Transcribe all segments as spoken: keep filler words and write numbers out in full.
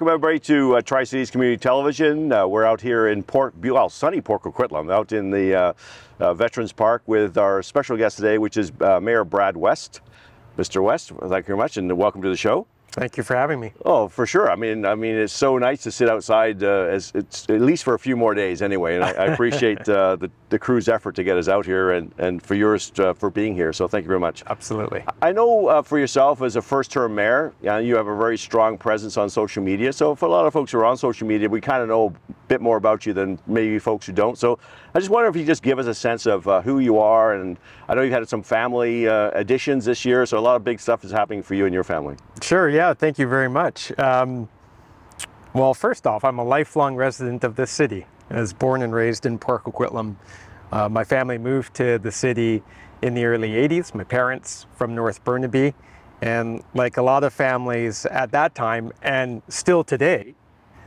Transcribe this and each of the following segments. Welcome everybody to uh, Tri-Cities Community Television. Uh, we're out here in Port Buell, sunny Port Coquitlam, out in the uh, uh, Veterans Park with our special guest today, which is uh, Mayor Brad West. Mister West, thank you very much and welcome to the show. Thank you for having me. Oh, for sure. I mean, I mean, it's so nice to sit outside, uh, as it's at least for a few more days anyway. And I, I appreciate uh, the, the crew's effort to get us out here, and and for yours uh, for being here. So thank you very much. Absolutely. I know uh, for yourself as a first-term mayor, you know, you have a very strong presence on social media. So for a lot of folks who are on social media, we kind of know a bit more about you than maybe folks who don't. So I just wonder if you just give us a sense of uh, who you are. And I know you've had some family uh, additions this year, so a lot of big stuff is happening for you and your family. Sure. Yeah. Thank you very much. Um, well, first off, I'm a lifelong resident of this city. I was born and raised in Port Coquitlam. Uh, my family moved to the city in the early eighties, my parents from North Burnaby. And like a lot of families at that time, and still today,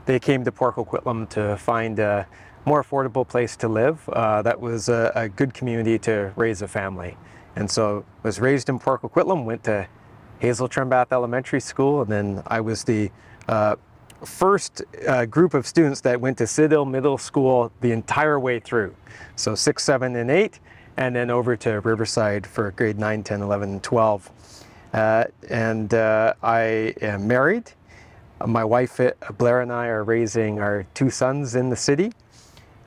they came to Port Coquitlam to find a more affordable place to live. Uh, that was a, a good community to raise a family. And so I was raised in Port Coquitlam, went to Hazel Trimbath Elementary School, and then I was the uh, first uh, group of students that went to Sidhill Middle School the entire way through. So six, seven, and eight, and then over to Riverside for grade nine, ten, eleven, and twelve. Uh, and uh, I am married. My wife, Blair, and I are raising our two sons in the city.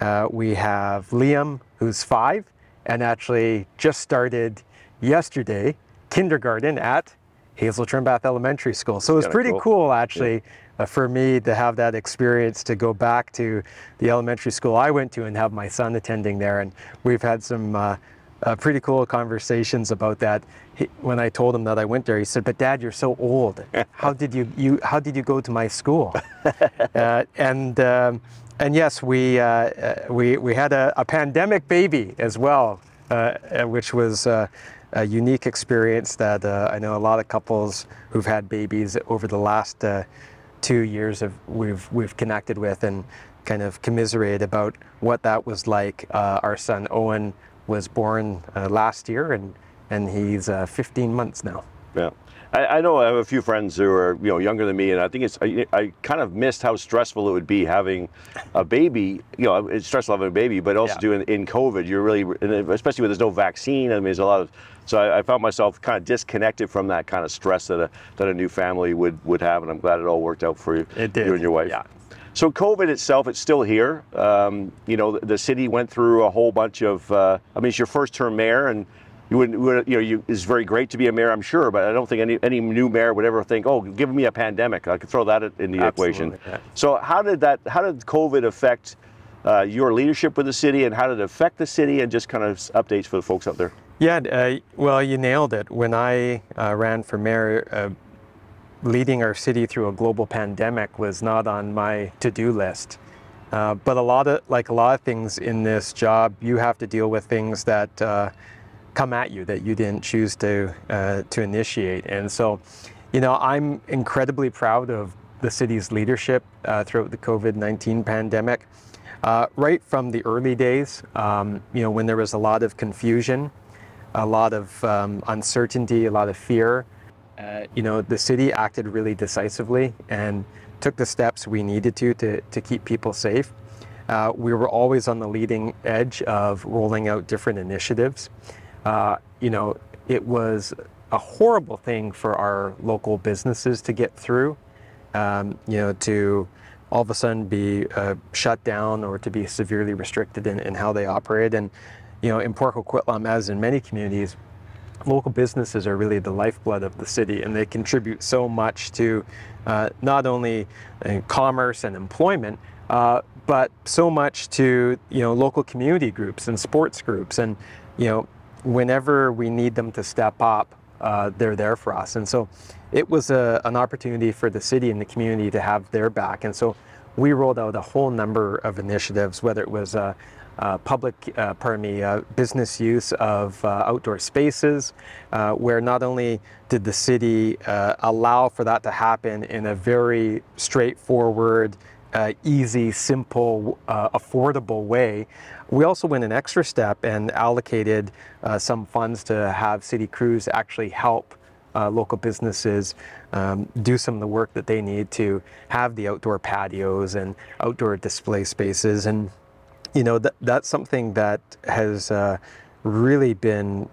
Uh, we have Liam, who's five, and actually just started yesterday kindergarten at Hazel Trimbath Elementary School. So it was pretty cool, cool actually, yeah. uh, for me to have that experience, to go back to the elementary school I went to and have my son attending there. And we've had some uh, uh, pretty cool conversations about that. He, when I told him that I went there, he said, "But Dad, you're so old. How did you, you, how did you go to my school?" uh, and, um, and yes, we, uh, uh, we, we had a, a pandemic baby as well, uh, which was uh, a unique experience that uh, I know a lot of couples who've had babies over the last uh, two years have, we've we've connected with and kind of commiserate about what that was like. Uh, our son Owen was born uh, last year, and and he's uh, fifteen months now. Yeah, I, I know I have a few friends who are you know younger than me, and I think it's I, I kind of missed how stressful it would be having a baby. You know, it's stressful having a baby, but also yeah. doing in COVID, you're really, especially when there's no vaccine. I mean, there's a lot of So I, I found myself kind of disconnected from that kind of stress that a, that a new family would, would have, and I'm glad it all worked out for you, it did. you and your wife. Yeah. So COVID itself, it's still here. Um, you know, the, the city went through a whole bunch of, uh, I mean, it's your first term mayor, and you wouldn't, would, you know, you, it's very great to be a mayor, I'm sure, but I don't think any, any new mayor would ever think, oh, give me a pandemic, I could throw that in the Absolutely. equation. Yeah. So how did that, how did COVID affect uh, your leadership with the city, and how did it affect the city, and just kind of updates for the folks out there? Yeah, uh, well, you nailed it. When I uh, ran for mayor, uh, leading our city through a global pandemic was not on my to-do list. Uh, but a lot of, like a lot of things in this job, you have to deal with things that uh, come at you that you didn't choose to uh, to initiate. And so, you know, I'm incredibly proud of the city's leadership uh, throughout the COVID nineteen pandemic. Uh, right from the early days, um, you know, when there was a lot of confusion, a lot of um, uncertainty, a lot of fear. Uh, you know, the city acted really decisively and took the steps we needed to to, to keep people safe. Uh, we were always on the leading edge of rolling out different initiatives. Uh, you know, it was a horrible thing for our local businesses to get through, um, you know, to all of a sudden be uh, shut down or to be severely restricted in, in how they operate. And, you know, in Port Coquitlam, as in many communities, local businesses are really the lifeblood of the city, and they contribute so much to uh, not only uh, commerce and employment, uh, but so much to, you know, local community groups and sports groups. And, you know, whenever we need them to step up, uh, they're there for us. And so it was a, an opportunity for the city and the community to have their back. And so we rolled out a whole number of initiatives, whether it was uh, Uh, public, uh, pardon me, uh, business use of uh, outdoor spaces, uh, where not only did the city uh, allow for that to happen in a very straightforward, uh, easy, simple, uh, affordable way, we also went an extra step and allocated uh, some funds to have city crews actually help uh, local businesses um, do some of the work that they need to have the outdoor patios and outdoor display spaces. And you know, that that's something that has uh, really been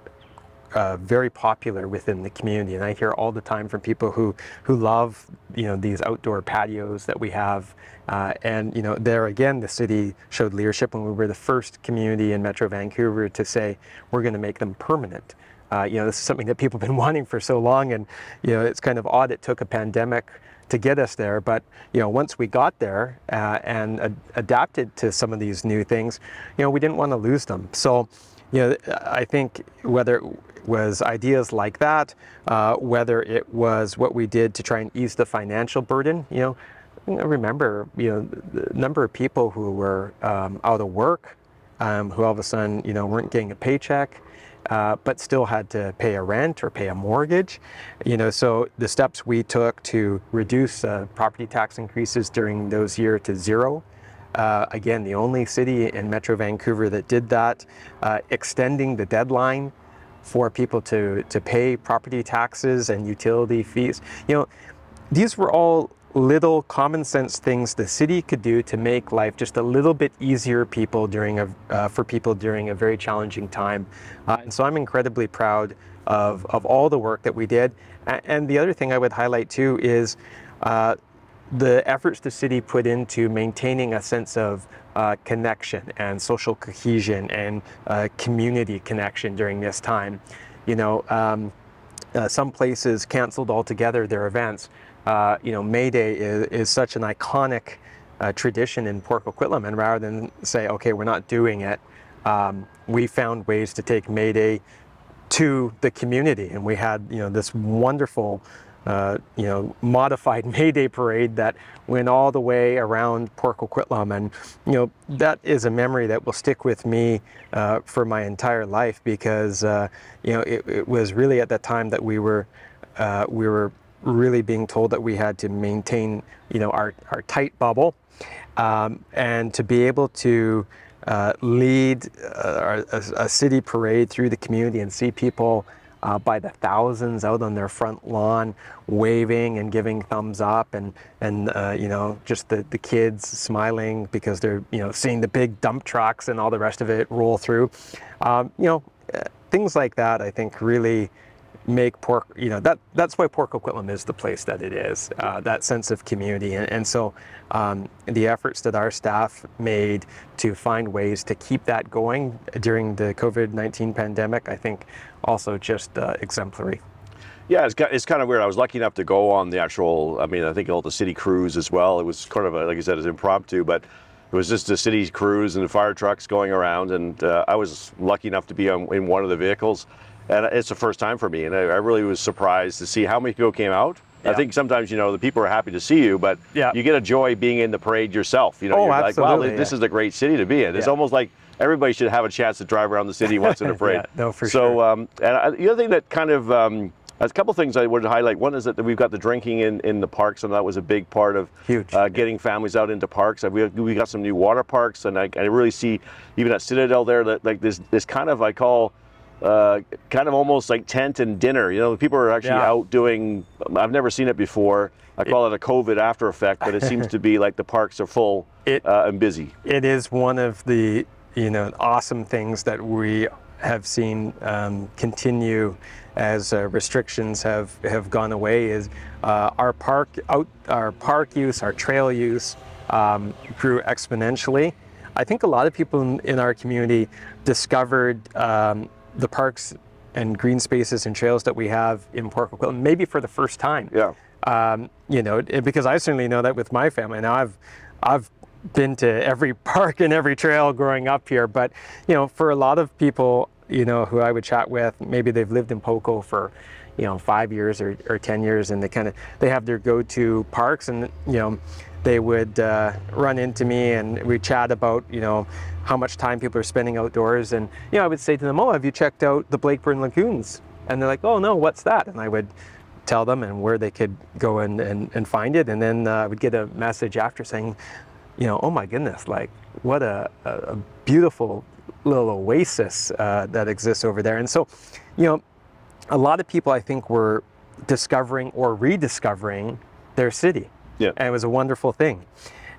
Uh, very popular within the community, and I hear all the time from people who who love, you know, these outdoor patios that we have, uh, and you know, there again the city showed leadership when we were the first community in Metro Vancouver to say we're going to make them permanent. Uh, you know, this is something that people have been wanting for so long, and you know, it's kind of odd it took a pandemic to get us there, but you know, once we got there uh, and ad adapted to some of these new things, you know, we didn't want to lose them. So you know, I think whether it was ideas like that, uh, whether it was what we did to try and ease the financial burden, you know, I remember, you know, the number of people who were um, out of work, um, who all of a sudden, you know, weren't getting a paycheck, uh, but still had to pay a rent or pay a mortgage, you know, so the steps we took to reduce uh, property tax increases during those years to zero. Uh, again, the only city in Metro Vancouver that did that, uh, extending the deadline for people to, to pay property taxes and utility fees. You know, these were all little common sense things the city could do to make life just a little bit easier people during a, uh, for people during a very challenging time. Uh, and so I'm incredibly proud of, of all the work that we did. And the other thing I would highlight too is uh, the efforts the city put into maintaining a sense of uh, connection and social cohesion and uh, community connection during this time. You know, um, uh, some places canceled altogether their events. Uh, you know, May Day is, is such an iconic uh, tradition in Port Coquitlam, and rather than say, okay, we're not doing it, um, we found ways to take May Day to the community, and we had, you know, this wonderful Uh, you know, modified May Day parade that went all the way around Port Coquitlam, and you know, that is a memory that will stick with me uh, for my entire life, because uh, you know, it, it was really at that time that we were uh, we were really being told that we had to maintain, you know, our our tight bubble, um, and to be able to uh, lead uh, a, a city parade through the community and see people Uh, by the thousands out on their front lawn waving and giving thumbs up, and and uh, you know, just the, the kids smiling because they're, you know, seeing the big dump trucks and all the rest of it roll through. Um, you know, things like that I think really make Port, you know, that that's why Port Coquitlam is the place that it is, uh, that sense of community. And, and so um, the efforts that our staff made to find ways to keep that going during the COVID nineteen pandemic, I think also just uh, exemplary. Yeah, it's, it's kind of weird. I was lucky enough to go on the actual, I mean, I think all the city cruise as well. It was kind of, a, like I said, it was impromptu, but it was just the city cruise and the fire trucks going around. And uh, I was lucky enough to be on, in one of the vehicles. And it's the first time for me, and I, I really was surprised to see how many people came out. Yeah. I think sometimes, you know, the people are happy to see you, but yeah, you get a joy being in the parade yourself. You know, oh, you're absolutely, like, wow, yeah, this is a great city to be in. It's yeah, almost like everybody should have a chance to drive around the city once in a parade. Yeah, no, for so, sure. So, um, and I, the other thing that kind of, um, a couple things I wanted to highlight. One is that we've got the drinking in, in the parks, and that was a big part of Huge. Uh, getting families out into parks. We, we got some new water parks, and I, I really see, even at Citadel there, that, like this, this kind of, I call, Uh, kind of almost like tent and dinner. You know, people are actually yeah, out doing, I've never seen it before. I call it, it a COVID after effect, but it seems to be like the parks are full it, uh, and busy. It is one of the, you know, awesome things that we have seen um, continue as uh, restrictions have, have gone away is uh, our, park, out, our park use, our trail use um, grew exponentially. I think a lot of people in, in our community discovered um, the parks and green spaces and trails that we have in Port Coquitlam, maybe for the first time. Yeah. Um, you know, it, because I certainly know that with my family. Now I've, I've been to every park and every trail growing up here, but you know, for a lot of people, you know, who I would chat with, maybe they've lived in Poco for, you know, five years or, or ten years, and they kind of, they have their go-to parks, and you know, they would uh, run into me and we chat about, you know, how much time people are spending outdoors. And, you know, I would say to them, oh, have you checked out the Blakeburn Lagoons? And they're like, oh, no, what's that? And I would tell them and where they could go and, and, and find it. And then uh, I would get a message after saying, you know, oh my goodness, like what a, a beautiful little oasis uh, that exists over there. And so, you know, a lot of people I think were discovering or rediscovering their city. Yeah. And it was a wonderful thing.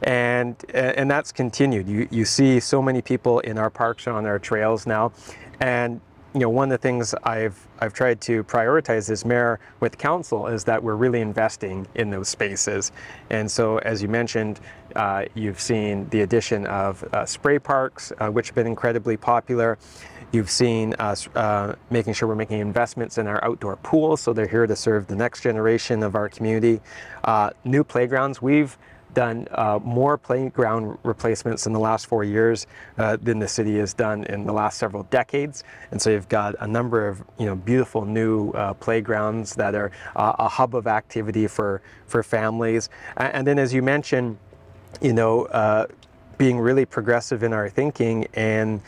And and that's continued. You you see so many people in our parks and on our trails now. And you know, one of the things I've I've tried to prioritize as mayor with council is that we're really investing in those spaces. And so, as you mentioned, uh, you've seen the addition of uh, spray parks, uh, which have been incredibly popular. You've seen us uh, making sure we're making investments in our outdoor pools, so they're here to serve the next generation of our community. Uh, new playgrounds. We've done uh, more playground replacements in the last four years uh, than the city has done in the last several decades. And so you've got a number of you know beautiful new uh, playgrounds that are uh, a hub of activity for, for families. And then, as you mentioned, you know, uh, being really progressive in our thinking and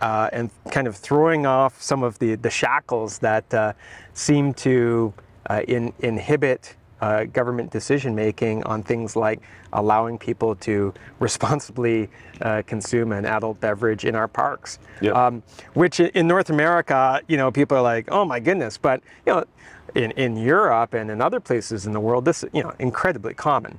uh, and kind of throwing off some of the, the shackles that uh, seem to uh, in, inhibit Uh, government decision making on things like allowing people to responsibly uh, consume an adult beverage in our parks. Yep. Um, which in North America, you know, people are like, oh my goodness, but you know, in, in Europe and in other places in the world, this is, you know, incredibly common.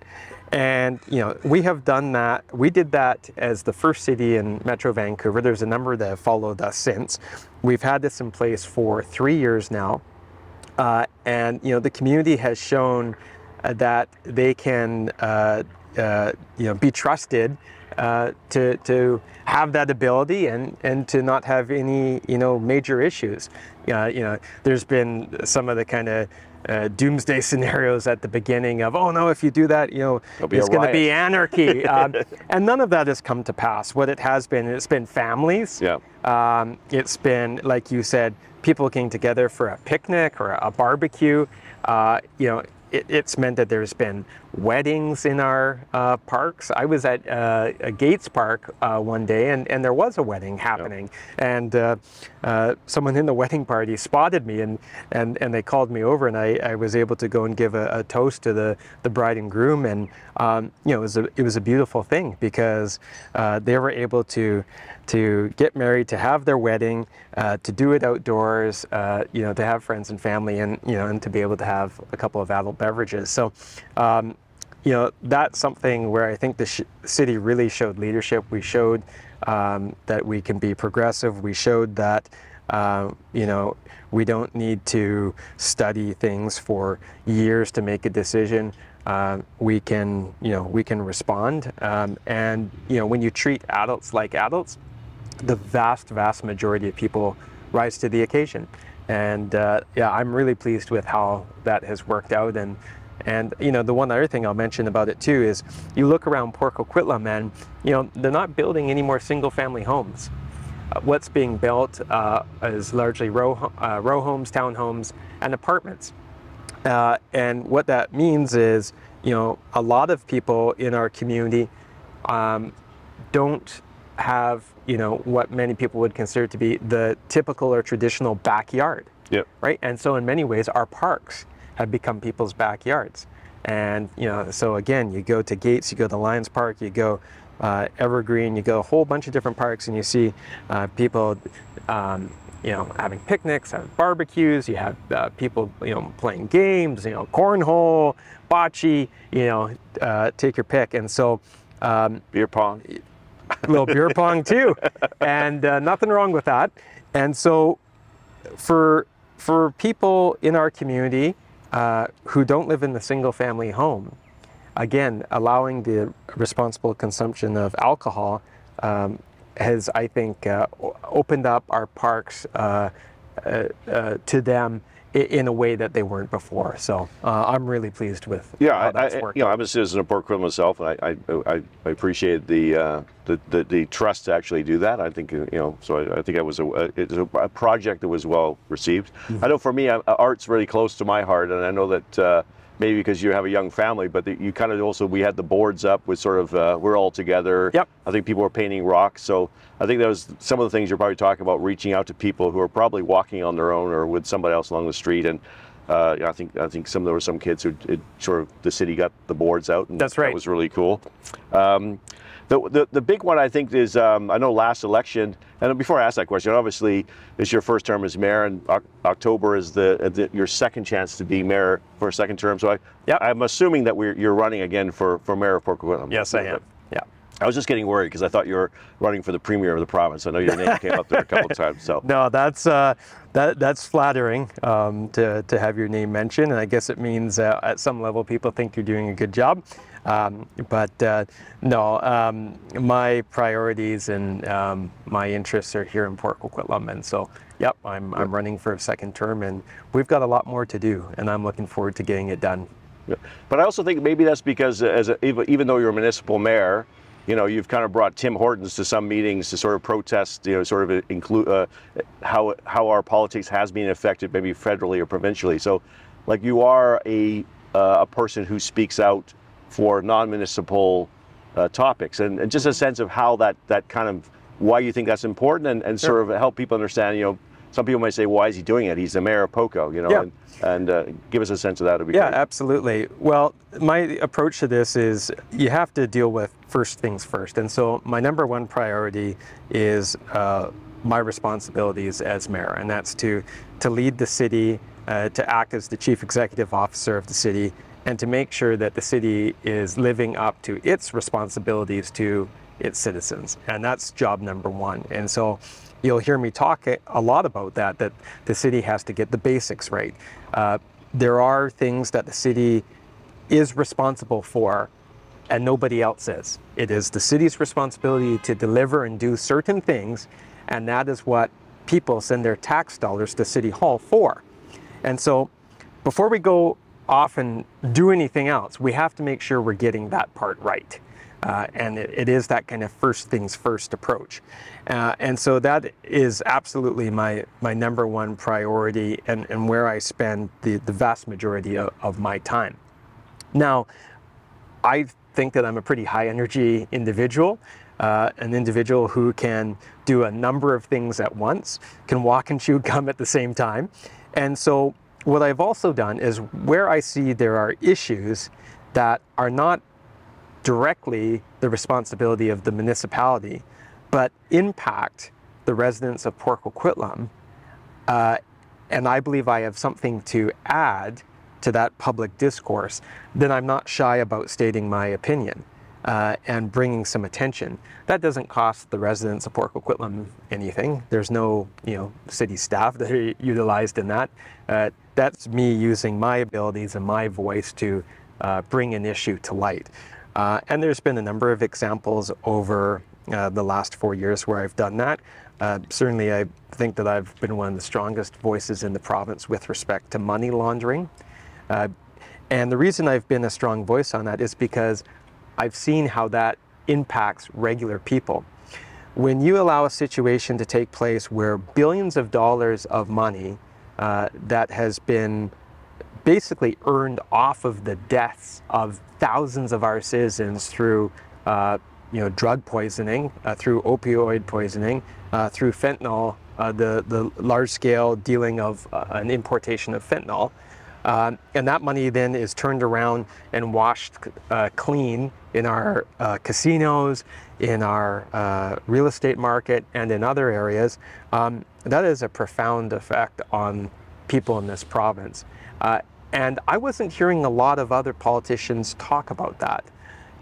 And you know, we have done that. We did that as the first city in Metro Vancouver. There's a number that have followed us since. We've had this in place for three years now. Uh, and you know, the community has shown uh, that they can uh, uh, you know, be trusted uh, to, to have that ability and, and to not have any you know, major issues. Uh, you know, there's been some of the kind of uh, doomsday scenarios at the beginning of, oh no, if you do that, you know, it's going to be anarchy. um, and none of that has come to pass. What it has been, it's been families. Yeah. Um, it's been, like you said, people getting together for a picnic or a barbecue. Uh, you know, it, it's meant that there's been weddings in our uh, parks. I was at uh, a Gates Park uh, one day, and, and there was a wedding happening. Yep. And uh, uh, someone in the wedding party spotted me, and, and, and they called me over, and I, I was able to go and give a, a toast to the, the bride and groom. And, um, you know, it was a, it was a beautiful thing because uh, they were able to to get married, to have their wedding, uh, to do it outdoors, uh, you know, to have friends and family, and you know, and to be able to have a couple of adult beverages. So, um, you know, that's something where I think the sh city really showed leadership. We showed um, that we can be progressive. We showed that uh, you know, we don't need to study things for years to make a decision. Uh, we can, you know, we can respond, um, and you know, when you treat adults like adults, the vast, vast majority of people rise to the occasion. And uh, yeah, I'm really pleased with how that has worked out. And, and you know, the one other thing I'll mention about it too is you look around Port Coquitlam and, you know, they're not building any more single family homes. Uh, what's being built uh, is largely row, uh, row homes, townhomes, and apartments. Uh, and what that means is, you know, a lot of people in our community um, don't have, you know, what many people would consider to be the typical or traditional backyard. Yep. Right? And so in many ways, our parks have become people's backyards. And, you know, so again, you go to Gates, you go to Lions Park, you go uh, Evergreen, you go a whole bunch of different parks, and you see uh, people, um, you know, having picnics, having barbecues, you have uh, people, you know, playing games, you know, cornhole, bocce, you know, uh, take your pick. And so... Um, beer pong. A little beer pong too, and uh, nothing wrong with that. And so for for people in our community uh, who don't live in the single family home, again, allowing the responsible consumption of alcohol um, has, I think, uh, opened up our parks uh, uh, uh, to them in a way that they weren't before. So uh, I'm really pleased with yeah, how that's I, working. Yeah, you know, I'm a citizen of Port Coquitlam myself, and I, I, I appreciate the, uh, the, the the trust to actually do that. I think, you know, so I, I think that was a, it was a project that was well received. Mm-hmm. I know for me, art's really close to my heart, and I know that uh, maybe because you have a young family, but the, you kind of also, we had the boards up with sort of, uh, we're all together. Yep. I think people were painting rocks. So I think that was some of the things you're probably talking about, reaching out to people who are probably walking on their own or with somebody else along the street. And uh, I think I think some there were some kids who it, sort of, the city got the boards out. And that's right. That was really cool. Um, The, the, the big one, I think, is, um, I know last election, and before I ask that question, obviously it's your first term as mayor, and October is the, the your second chance to be mayor for a second term. So I, yep. I'm assuming that we're, you're running again for, for mayor of Port Coquitlam. Yes, I am. Yeah. I was just getting worried because I thought you were running for the premier of the province. I know your name came up there a couple of times. So no, that's uh, that that's flattering um, to to have your name mentioned, and I guess it means uh, at some level people think you're doing a good job. Um, but uh, no, um, my priorities and um, my interests are here in Port Coquitlam, and so yep, I'm I'm running for a second term, and we've got a lot more to do, and I'm looking forward to getting it done. But I also think maybe that's because as a, even though you're a municipal mayor, you know, you've kind of brought Tim Hortons to some meetings to sort of protest, you know, sort of include uh, how how our politics has been affected, maybe federally or provincially. So, like, you are a uh, a person who speaks out for non-municipal uh, topics, and, and just a sense of how that that kind of why you think that's important, and, and sure. sort of help people understand, you know. Some people might say, why is he doing it? He's the mayor of Poco, you know, yeah. and, and uh, give us a sense of that. It'd be yeah, great. Absolutely. Well, my approach to this is you have to deal with first things first. And so my number one priority is uh, my responsibilities as mayor, and that's to, to lead the city, uh, to act as the chief executive officer of the city, and to make sure that the city is living up to its responsibilities to its citizens. And that's job number one. And so you'll hear me talk a lot about that, that the city has to get the basics right. Uh, there are things that the city is responsible for and nobody else is. It is the city's responsibility to deliver and do certain things, and that is what people send their tax dollars to City Hall for. And so before we go off and do anything else, we have to make sure we're getting that part right. Uh, and it, it is that kind of first things first approach. Uh, and so that is absolutely my, my number one priority, and, and where I spend the, the vast majority of, of my time. Now, I think that I'm a pretty high energy individual, uh, an individual who can do a number of things at once, can walk and chew gum at the same time. And so what I've also done is where I see there are issues that are not directly the responsibility of the municipality, but impact the residents of Port Coquitlam. Uh, and I believe I have something to add to that public discourse, then I'm not shy about stating my opinion uh, and bringing some attention. That doesn't cost the residents of Port Coquitlam anything. There's no, you know, city staff that are utilized in that. Uh, that's me using my abilities and my voice to uh, bring an issue to light. Uh, and there's been a number of examples over uh, the last four years where I've done that. Uh, certainly, I think that I've been one of the strongest voices in the province with respect to money laundering. Uh, and the reason I've been a strong voice on that is because I've seen how that impacts regular people. When you allow a situation to take place where billions of dollars of money uh, that has been basically earned off of the deaths of thousands of our citizens through uh, you know, drug poisoning, uh, through opioid poisoning, uh, through fentanyl, uh, the, the large-scale dealing of uh, an importation of fentanyl. Uh, and that money then is turned around and washed uh, clean in our uh, casinos, in our uh, real estate market, and in other areas. Um, that is a profound effect on people in this province. Uh, and I wasn't hearing a lot of other politicians talk about that.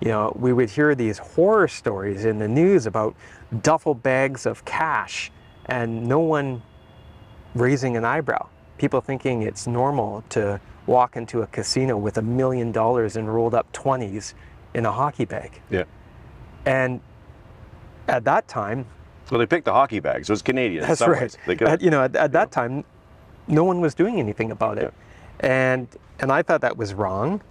You know, we would hear these horror stories in the news about duffel bags of cash and no one raising an eyebrow. People thinking it's normal to walk into a casino with a million dollars in rolled up twenties in a hockey bag. Yeah. And at that time... Well, they picked the hockey bag, so it's Canadian. That's right. They could, at, you know, at, at you that know. time, no one was doing anything about it. Yeah. And and I thought that was wrong.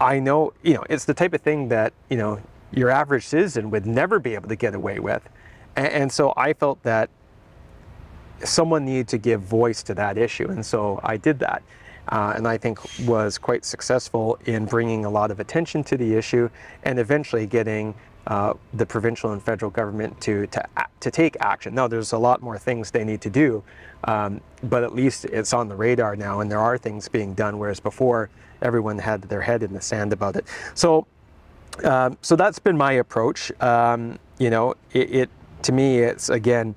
I know, you know, it's the type of thing that, you know, your average citizen would never be able to get away with. And, and so I felt that someone needed to give voice to that issue. And so I did that. Uh, and I think was quite successful in bringing a lot of attention to the issue and eventually getting uh, the provincial and federal government to, to, to take action. Now, there's a lot more things they need to do, um, but at least it's on the radar now and there are things being done, whereas before everyone had their head in the sand about it. So uh, so that's been my approach. Um, you know, it, it to me, it's again,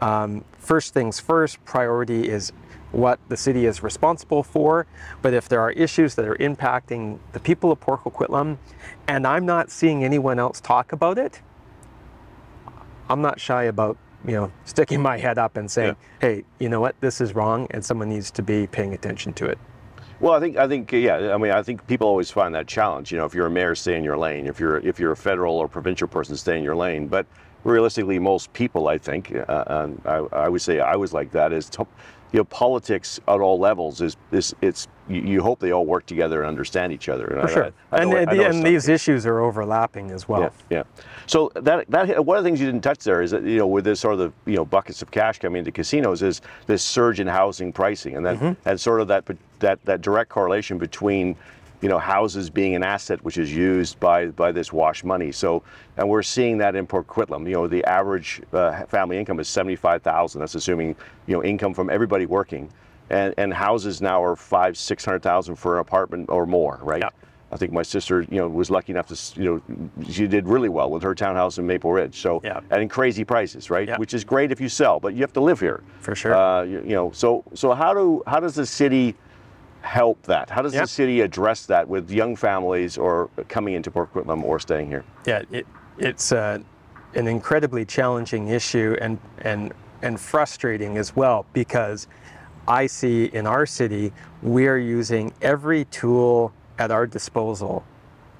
um, first things first, priority is what the city is responsible for. But if there are issues that are impacting the people of Port Coquitlam and I'm not seeing anyone else talk about it, I'm not shy about, you know, sticking my head up and saying, yeah. hey, you know what, this is wrong and someone needs to be paying attention to it. Well, I think, I think, yeah, I mean, I think people always find that challenge. You know, if you're a mayor, stay in your lane. If you're, if you're a federal or provincial person, stay in your lane. But realistically, most people, I think, uh, and I, I would say I was like that, is to, you know, politics at all levels is, is it's, you, you hope they all work together and understand each other. And For I, sure. I, I know, and I know and these tough. issues are overlapping as well. Yeah, yeah. So that, that, one of the things you didn't touch there is that, you know, with this sort of the, you know, buckets of cash coming into casinos is this surge in housing pricing. And that, mm-hmm. and sort of that, that, that direct correlation between, you know, houses being an asset which is used by by this wash money. So, and we're seeing that in Port Coquitlam. You know, the average uh, family income is seventy-five thousand. That's assuming, you know, income from everybody working, and and houses now are five, six hundred thousand for an apartment or more, right? Yeah. I think my sister, you know, was lucky enough to, you know, she did really well with her townhouse in Maple Ridge. So, yeah. and in crazy prices, right? Yeah. Which is great if you sell, but you have to live here for sure. Uh, you, you know, so so how do how does the city help that? How does yep. the city address that with young families or coming into Port Coquitlam or staying here? Yeah, it, it's uh, an incredibly challenging issue and, and, and frustrating as well, because I see in our city, we are using every tool at our disposal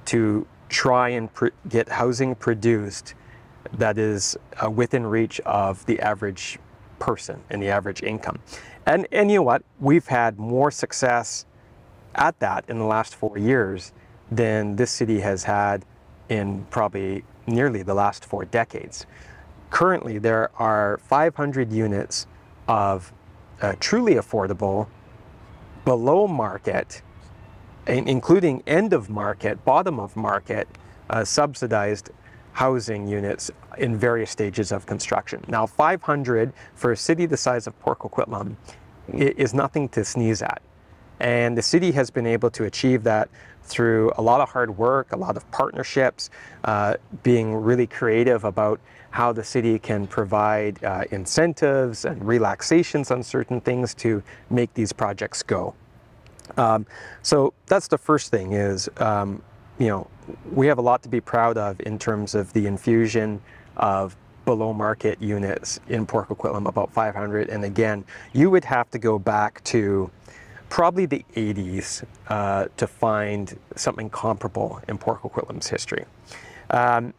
to try and pr get housing produced that is uh, within reach of the average person and the average income. And, and you know what, we've had more success at that in the last four years than this city has had in probably nearly the last four decades. Currently, there are five hundred units of uh, truly affordable, below market, including end of market, bottom of market, uh, subsidized housing units in various stages of construction. Now, five hundred for a city the size of Port Coquitlam is nothing to sneeze at. And the city has been able to achieve that through a lot of hard work, a lot of partnerships, uh, being really creative about how the city can provide uh, incentives and relaxations on certain things to make these projects go. Um, so that's the first thing is, um, you know, we have a lot to be proud of in terms of the infusion of below market units in Port Coquitlam, about five hundred. And again, you would have to go back to probably the eighties uh, to find something comparable in Port Coquitlam's history. Um,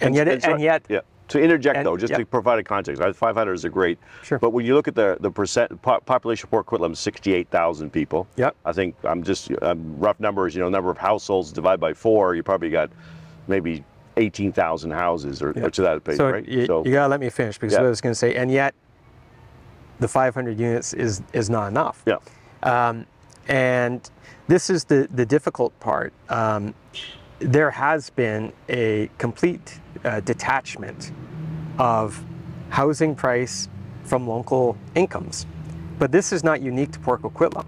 and, and yet, and, so, and yet, yeah. To interject and, though, just yeah. to provide a context, five hundred is a great, sure. but when you look at the, the percent, po population of Port Coquitlam is sixty-eight thousand people. Yep. I think I'm just, um, rough numbers, you know, number of households divided by four, you probably got maybe eighteen thousand houses or, yep. or to that page, so right? You, so you gotta let me finish because yeah. what I was gonna say, and yet the five hundred units is, is not enough. Yeah. Um, and this is the, the difficult part. Um, there has been a complete uh, detachment of housing price from local incomes. But this is not unique to Port Coquitlam.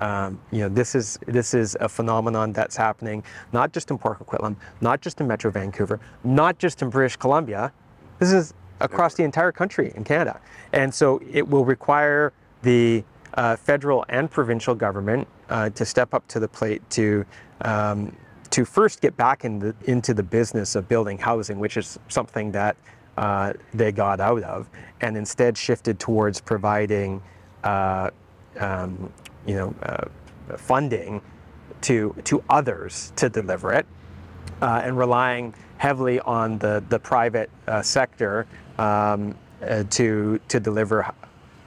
Um, you know, this is, this is a phenomenon that's happening not just in Port Coquitlam, not just in Metro Vancouver, not just in British Columbia. This is across the entire country in Canada. And so it will require the uh, federal and provincial government uh, to step up to the plate to um, to first get back in the, into the business of building housing, which is something that uh, they got out of, and instead shifted towards providing, uh, um, you know, uh, funding to to others to deliver it, uh, and relying heavily on the the private uh, sector um, uh, to to deliver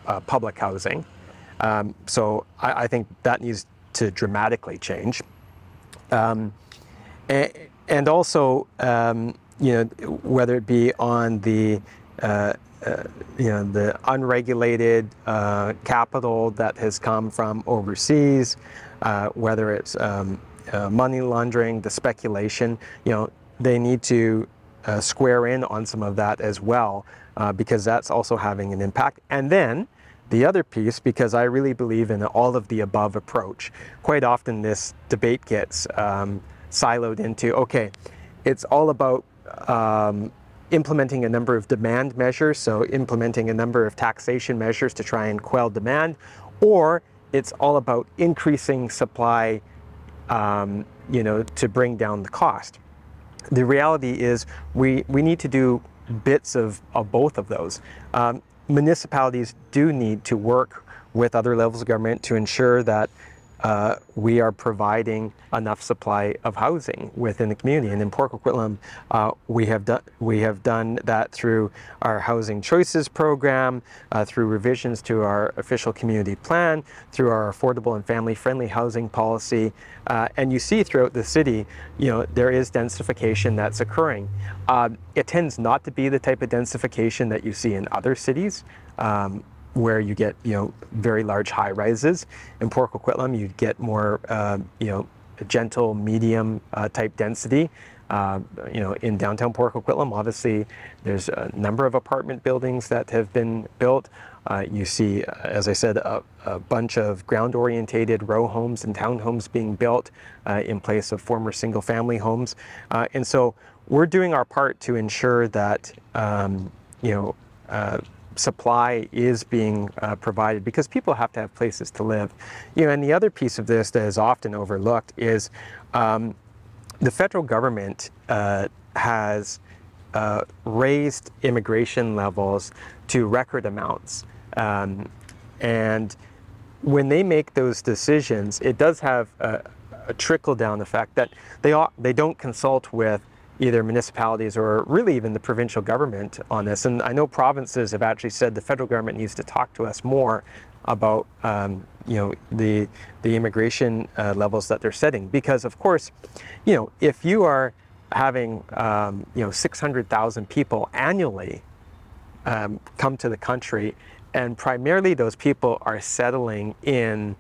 uh, public housing. Um, so I, I think that needs to dramatically change. Um, And also, um, you know, whether it be on the, uh, uh, you know, the unregulated uh, capital that has come from overseas, uh, whether it's um, uh, money laundering, the speculation, you know, they need to uh, square in on some of that as well, uh, because that's also having an impact. And then the other piece, because I really believe in all of the above approach. Quite often this debate gets um, siloed into, okay, it's all about um, implementing a number of demand measures, so implementing a number of taxation measures to try and quell demand, or it's all about increasing supply, um, you know, to bring down the cost. The reality is we, we need to do bits of, of both of those. Um, municipalities do need to work with other levels of government to ensure that uh, we are providing enough supply of housing within the community. And in Port Coquitlam, uh, we have done we have done that through our Housing Choices program, uh, through revisions to our official community plan, through our affordable and family-friendly housing policy. Uh, and you see throughout the city, you know, there is densification that's occurring. Uh, it tends not to be the type of densification that you see in other cities, Um, where you get, you know, very large high rises. In Port Coquitlam, you'd get more, uh, you know, gentle, medium uh, type density. Uh, you know, in downtown Port Coquitlam, obviously, there's a number of apartment buildings that have been built. Uh, you see, as I said, a, a bunch of ground-orientated row homes and townhomes being built uh, in place of former single-family homes. Uh, and so we're doing our part to ensure that, um, you know, uh, supply is being uh, provided, because people have to have places to live. You know, and the other piece of this that is often overlooked is um, the federal government uh, has uh, raised immigration levels to record amounts. Um, and when they make those decisions, it does have a, a trickle-down effect that they, ought, they don't consult with either municipalities or really even the provincial government on this. And I know provinces have actually said the federal government needs to talk to us more about um, you know, the, the immigration uh, levels that they're setting. Because of course, you know, if you are having um, you know, six hundred thousand people annually um, come to the country, and primarily those people are settling in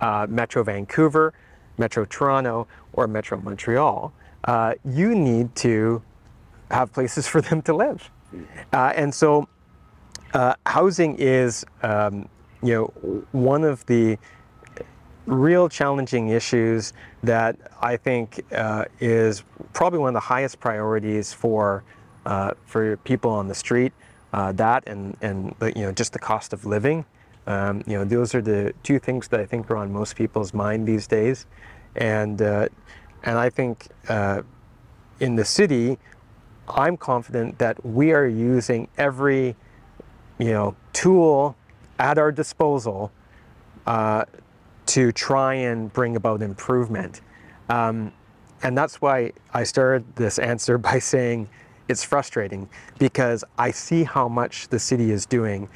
uh, Metro Vancouver, Metro Toronto, or Metro Montreal, Uh, you need to have places for them to live. Uh, and so uh, housing is um, you know, one of the real challenging issues that I think uh, is probably one of the highest priorities for, uh, for people on the street, uh, that and, and you know, just the cost of living. Um, you know, those are the two things that I think are on most people's mind these days. And uh, And I think uh, in the city, I'm confident that we are using every, you know, tool at our disposal uh, to try and bring about improvement. Um, and that's why I started this answer by saying it's frustrating, because I see how much the city is doing.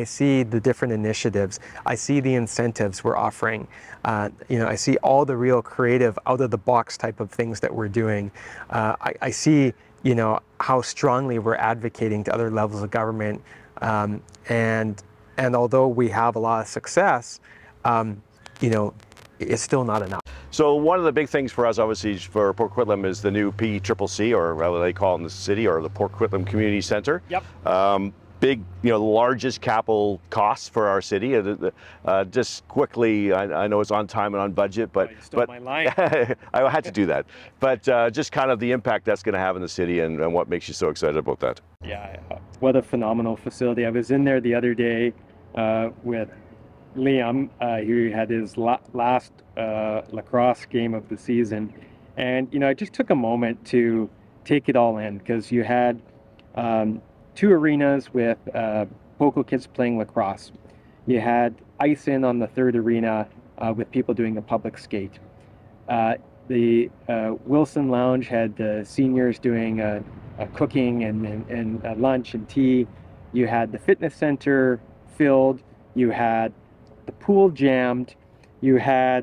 I see the different initiatives. I see the incentives we're offering. Uh, you know, I see all the real creative, out-of-the-box type of things that we're doing. Uh, I, I see, you know, how strongly we're advocating to other levels of government. Um, and and although we have a lot of success, um, you know, it's still not enough. So one of the big things for us, obviously, for Port Coquitlam is the new P C C C, or what they call it in the city, or the Port Coquitlam Community Centre. Yep. Um, big, you know, largest capital costs for our city. Uh, just quickly, I, I know it's on time and on budget, but, oh, you stole but my line. I had to do that. But uh, just kind of the impact that's going to have in the city, and, and what makes you so excited about that. Yeah, what a phenomenal facility. I was in there the other day uh, with Liam, uh, who had his la last uh, lacrosse game of the season. And, you know, I just took a moment to take it all in, because you had um, two arenas with uh, Poco kids playing lacrosse. You had ice in on the third arena uh, with people doing a public skate. Uh, the uh, Wilson Lounge had uh, seniors doing uh, uh, cooking and, and, and uh, lunch and tea. You had the fitness center filled. You had the pool jammed. You had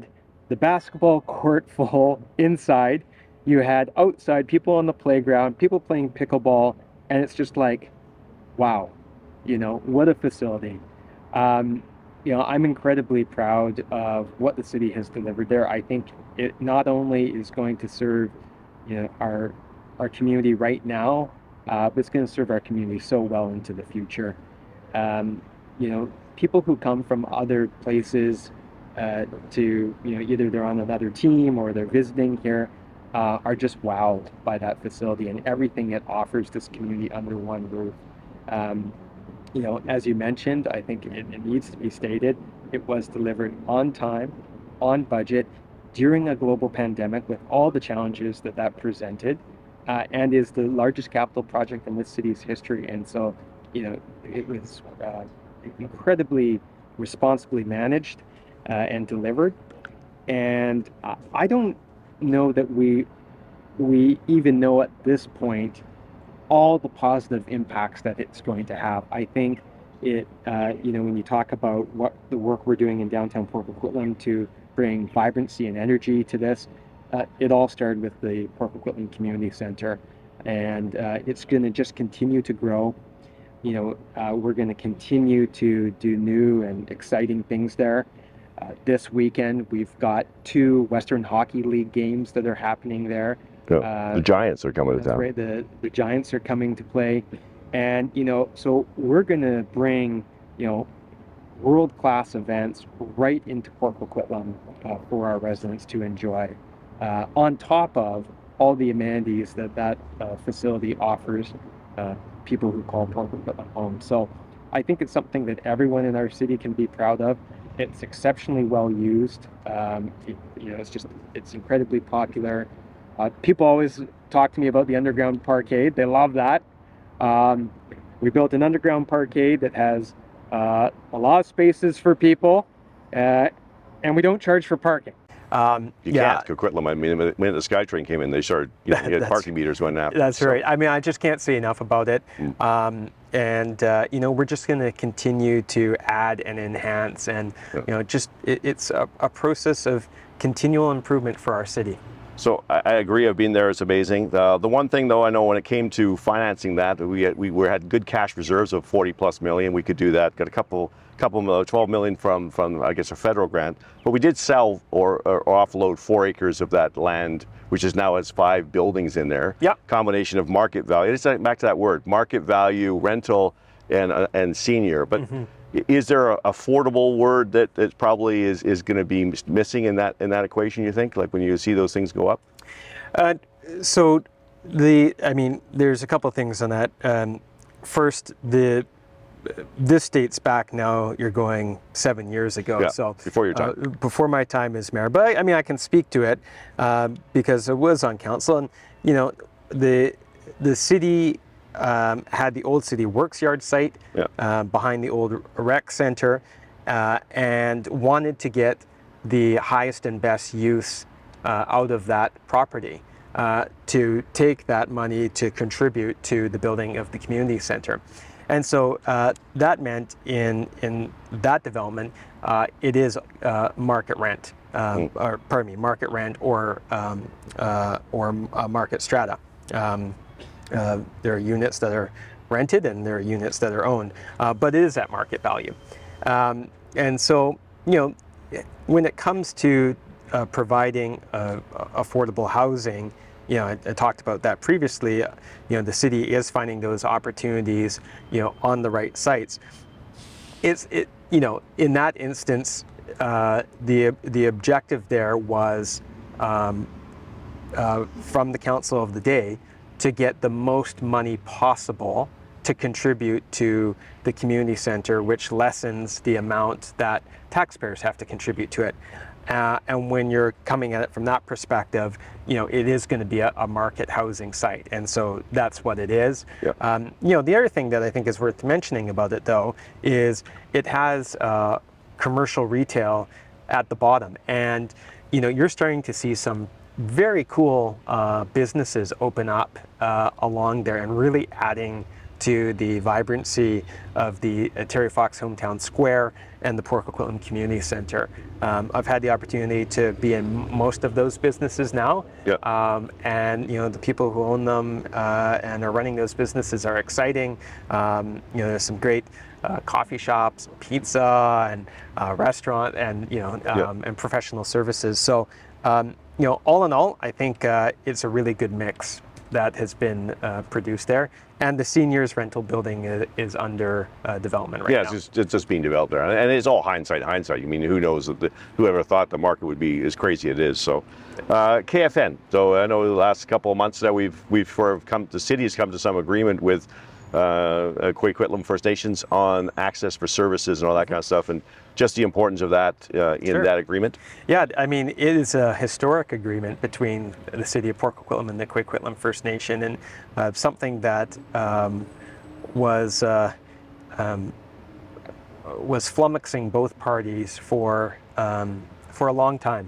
the basketball court full inside. You had outside people on the playground, people playing pickleball. And it's just like, wow, you know, what a facility. Um, you know, I'm incredibly proud of what the city has delivered there. I think it not only is going to serve, you know, our, our community right now, uh, but it's going to serve our community so well into the future. Um, you know, people who come from other places uh, to, you know, either they're on another team or they're visiting here, uh, are just wowed by that facility and everything it offers this community under one roof. Um, you know, as you mentioned, I think it, it needs to be stated, it was delivered on time, on budget, during a global pandemic with all the challenges that that presented, uh, and is the largest capital project in this city's history. And so, you know, it was uh, incredibly responsibly managed uh, and delivered. And I don't know that we we even know at this point all the positive impacts that it's going to have. I think it, uh, you know, when you talk about what the work we're doing in downtown Port Coquitlam to bring vibrancy and energy to this, uh, it all started with the Port Coquitlam Community Centre, and uh, it's going to just continue to grow. You know, uh, we're going to continue to do new and exciting things there. Uh, this weekend, we've got two Western Hockey League games that are happening there. No, uh, the Giants are coming to town. Right, the, the Giants are coming to play. And, you know, so we're going to bring, you know, world-class events right into Port Coquitlam uh, for our residents to enjoy, uh, on top of all the amenities that that uh, facility offers uh, people who call Port Coquitlam home. So I think it's something that everyone in our city can be proud of. It's exceptionally well used. Um, it, you know, it's just, it's incredibly popular. Uh, people always talk to me about the underground parkade. They love that. Um, we built an underground parkade that has uh, a lot of spaces for people, uh, and we don't charge for parking. Um, you yeah. can't, Coquitlam. I mean, when the SkyTrain came in, they started, you know, you had parking meters going up. That's so. right. I mean, I just can't say enough about it. Mm. Um, and, uh, you know, we're just going to continue to add and enhance. And, yeah. you know, just it, it's a, a process of continual improvement for our city. So I, I agree. I've been there. It's amazing. The, the one thing, though, I know when it came to financing that, we had, we were, had good cash reserves of forty plus million. We could do that. Got a couple, couple, uh, twelve million from, from I guess, a federal grant. But we did sell or, or offload four acres of that land, which is now has five buildings in there. Yeah. Combination of market value. It's back to that word: market value, rental, and uh, and senior. But. Mm-hmm. Is there a affordable word that, that probably is, is going to be missing in that in that equation, you think, like when you see those things go up? Uh, so, the I mean, there's a couple of things on that. Um, first, the this dates back now, you're going seven years ago. Yeah, so before your time. Uh, before my time as mayor. But, I, I mean, I can speak to it uh, because I was on council. And, you know, the the city... Um, had the old city works yard site, yeah. uh, behind the old rec center, uh, and wanted to get the highest and best use uh, out of that property, uh, to take that money to contribute to the building of the community center. And so uh, that meant in in that development, uh, it is uh, market rent, um, mm. or pardon me, market rent or um, uh, or uh, market strata. Um, Uh, there are units that are rented and there are units that are owned, uh, but it is at market value. Um, and so, you know, when it comes to uh, providing uh, affordable housing, you know, I, I talked about that previously, you know, the city is finding those opportunities, you know, on the right sites. It's, it, you know, in that instance, uh, the, the objective there was um, uh, from the council of the day, to get the most money possible to contribute to the community center, which lessens the amount that taxpayers have to contribute to it. Uh, and when you're coming at it from that perspective, you know, it is going to be a, a market housing site. And so that's what it is. Yeah. Um, you know, the other thing that I think is worth mentioning about it, though, is it has uh, commercial retail at the bottom. And, you know, you're starting to see some very cool uh, businesses open up uh, along there and really adding to the vibrancy of the uh, Terry Fox hometown square and the Port Coquitlam Community Centre. Um, I've had the opportunity to be in most of those businesses now, yeah. um, and you know the people who own them uh, and are running those businesses are exciting. Um, you know, there's some great uh, coffee shops, pizza, and uh, restaurant, and you know, um, yeah. and professional services. So. Um, You know, all in all, I think uh, it's a really good mix. that has been uh, produced there. And the seniors rental building is, is under uh, development right yeah, now. Yeah, it's, it's just being developed there. And it's all hindsight, hindsight. I mean, who knows, that the, whoever thought the market would be as crazy it is. So uh, K F N, so I know the last couple of months that we've, we've sort of come, the city has come to some agreement with uh, Qu'equitlam First Nations on access for services and all that kind of stuff. And just the importance of that uh, in sure. that agreement? Yeah, I mean, it is a historic agreement between the city of Port Coquitlam and the Qu'equitlam First Nation, and uh, something that um, was uh, um, was flummoxing both parties for um, for a long time.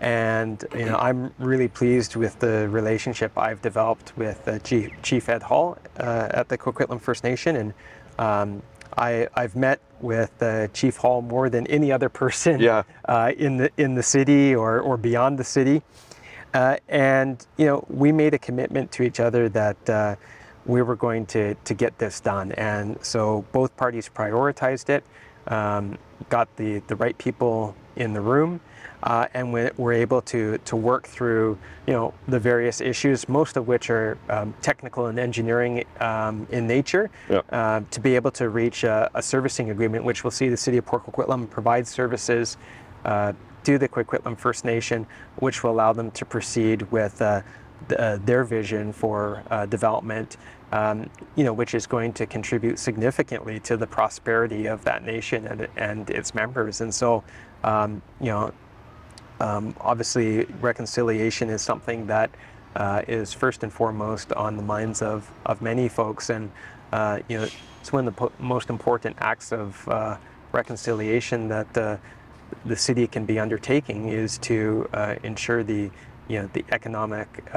And you know, I'm really pleased with the relationship I've developed with uh, Chief, Chief Ed Hall uh, at the Qu'equitlam First Nation, and um, I, I've met with uh, Chief Hall more than any other person yeah. uh, in the in the city or, or beyond the city, uh, and you know, we made a commitment to each other that uh, we were going to to get this done, and so both parties prioritized it, um, got the the right people in the room, uh, and we were able to to work through you know the various issues, most of which are um, technical and engineering um, in nature, yeah. uh, to be able to reach a, a servicing agreement, which will see the city of Port Coquitlam provide services uh, to the Qu'equitlam First Nation, which will allow them to proceed with uh, the, uh, their vision for uh, development. Um, you know, which is going to contribute significantly to the prosperity of that nation and, and its members. And so, um, you know, um, obviously reconciliation is something that uh, is first and foremost on the minds of, of many folks. And, uh, you know, it's one of the most important acts of uh, reconciliation that uh, the city can be undertaking is to uh, ensure the you know, the economic uh,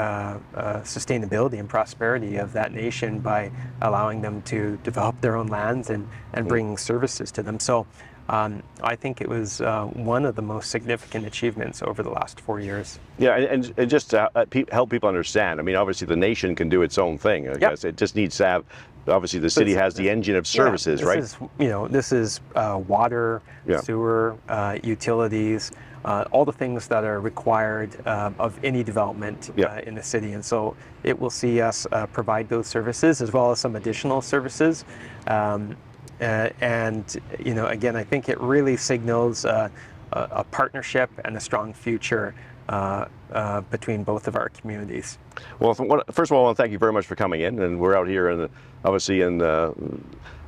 uh, sustainability and prosperity of that nation by allowing them to develop their own lands and, and bringing services to them. So um, I think it was uh, one of the most significant achievements over the last four years. Yeah, and, and just to help people understand, I mean, obviously the nation can do its own thing, I guess. Yep. It just needs to have, obviously the city has the engine of services, yeah, right? Is, you know, this is uh, water, yeah. sewer, uh, utilities, Uh, all the things that are required uh, of any development yeah. uh, in the city. And so it will see us uh, provide those services as well as some additional services. Um, uh, and, you know, again, I think it really signals uh, a, a partnership and a strong future uh, uh, between both of our communities. Well, first of all, I want to thank you very much for coming in. And we're out here in the, obviously in the,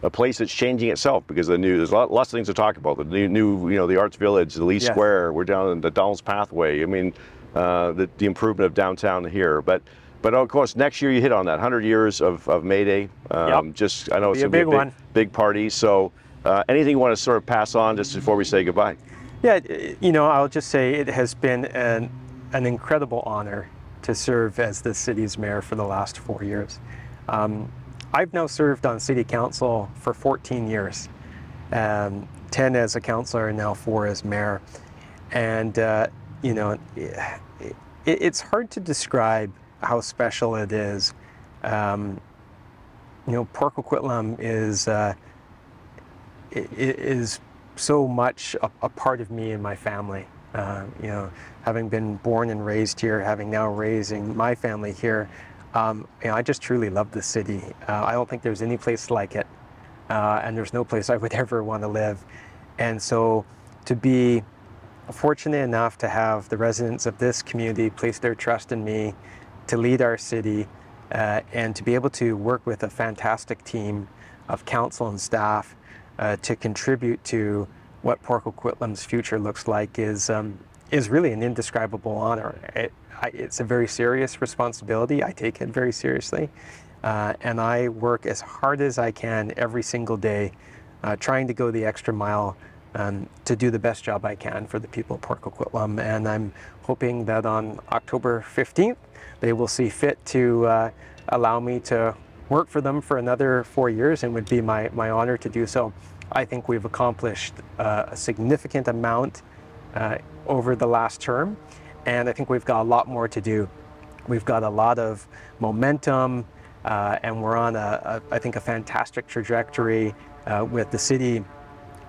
a place that's changing itself because the new, there's lots of things to talk about. The new, new you know, the Arts Village, the Lee yes. Square, we're down in the Dollarton Pathway. I mean, uh, the, the improvement of downtown here. But, but of course, next year you hit on that one hundred years of, of May Day. Um, yep. Just, I know it's a big, big, one. big party. So uh, anything you want to sort of pass on just before we say goodbye? Yeah, you know, I'll just say it has been an, an incredible honor to serve as the city's mayor for the last four years. Um, I've now served on City Council for fourteen years, um, ten as a councillor and now four as mayor. And, uh, you know, it, it's hard to describe how special it is. Um, you know, Port Coquitlam is, uh, is so much a, a part of me and my family. Uh, you know, having been born and raised here, having now raising my family here, Um, you know, I just truly love the city. Uh, I don't think there's any place like it, uh, and there's no place I would ever want to live. And so to be fortunate enough to have the residents of this community place their trust in me, to lead our city, uh, and to be able to work with a fantastic team of council and staff uh, to contribute to what Port Coquitlam's future looks like is, um, is really an indescribable honor. It, I, it's a very serious responsibility. I take it very seriously, uh, and I work as hard as I can every single day, uh, trying to go the extra mile um, to do the best job I can for the people of Port Coquitlam. And I'm hoping that on October fifteenth, they will see fit to uh, allow me to work for them for another four years, and would be my, my honor to do so. I think we've accomplished uh, a significant amount uh, over the last term. And I think we've got a lot more to do. We've got a lot of momentum, uh, and we're on, a, a, I think, a fantastic trajectory uh, with the city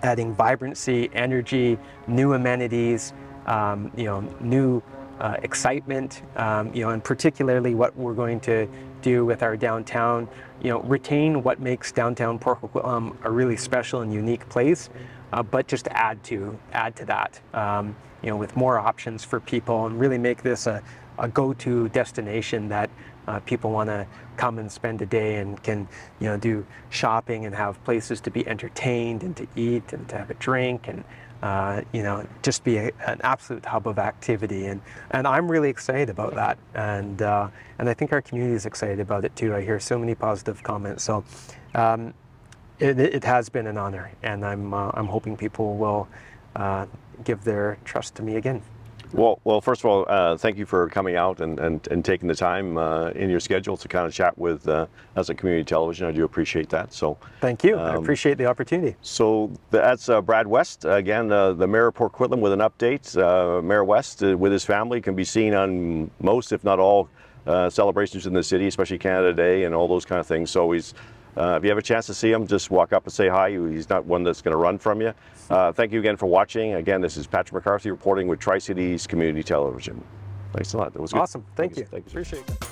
adding vibrancy, energy, new amenities, um, you know, new uh, excitement, um, you know, and particularly what we're going to do with our downtown, you know, retain what makes downtown Port Coquitlam a really special and unique place, uh, but just add to add to that, um, you know, with more options for people, and really make this a, a go-to destination that uh, people want to come and spend a day and can, you know, do shopping and have places to be entertained and to eat and to have a drink and, uh, you know, just be a, an absolute hub of activity. And, and I'm really excited about that. And, uh, and I think our community is excited about it too. I hear so many positive comments. So um, it, it has been an honor, and I'm, uh, I'm hoping people will uh, give their trust to me again. Well, well, first of all, uh, thank you for coming out and, and, and taking the time uh, in your schedule to kind of chat with uh, us at Community Television. I do appreciate that. So thank you. Um, I appreciate the opportunity. So that's uh, Brad West, again, uh, the Mayor of Port Coquitlam, with an update. Uh, Mayor West uh, with his family can be seen on most, if not all, uh, celebrations in the city, especially Canada Day and all those kind of things. So he's, uh, if you have a chance to see him, just walk up and say hi. He's not one that's going to run from you. Uh, thank you again for watching. Again, this is Patrick McCarthy reporting with Tri-Cities Community Television. Thanks a lot. That was good. Awesome. Thank, thank you. you. Thank you. Appreciate it.